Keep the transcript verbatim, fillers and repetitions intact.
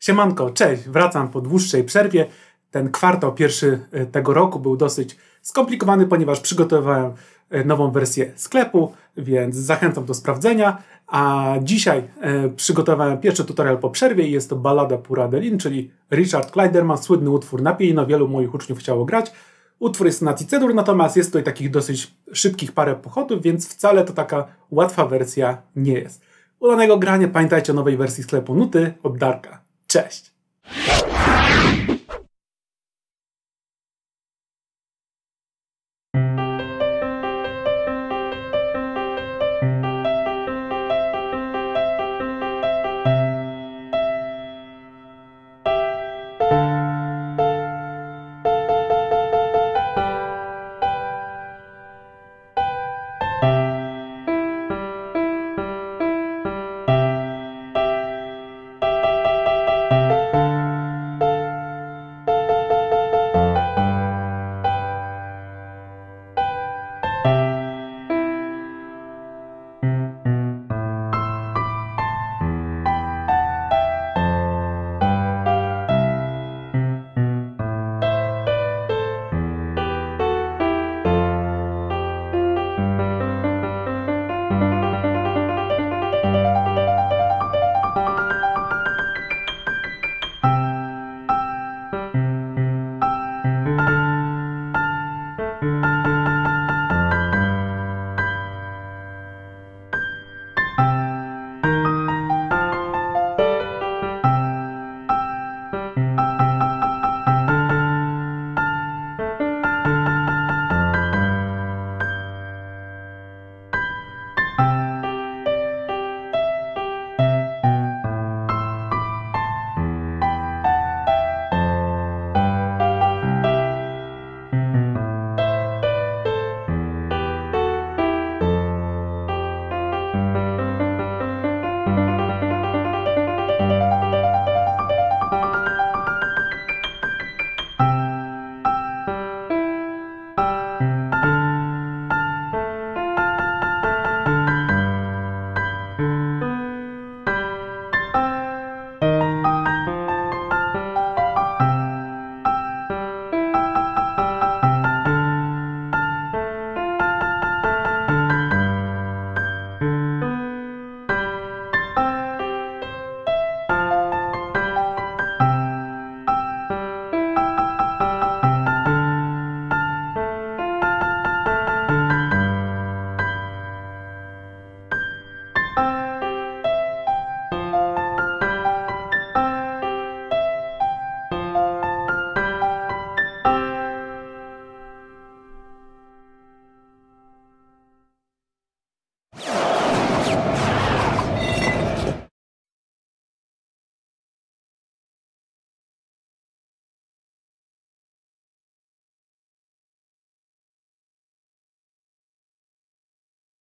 Siemanko, cześć, wracam po dłuższej przerwie. Ten kwartał pierwszy tego roku był dosyć skomplikowany, ponieważ przygotowałem nową wersję sklepu, więc zachęcam do sprawdzenia. A dzisiaj przygotowałem pierwszy tutorial po przerwie i jest to Ballade Pour Adeline, czyli Richard Clayderman, słynny utwór na pianino, wielu moich uczniów chciało grać. Utwór jest na C-dur, natomiast jest tutaj takich dosyć szybkich parę pochodów, więc wcale to taka łatwa wersja nie jest. Udanego grania, pamiętajcie o nowej wersji sklepu Nuty od Darka. Cześć!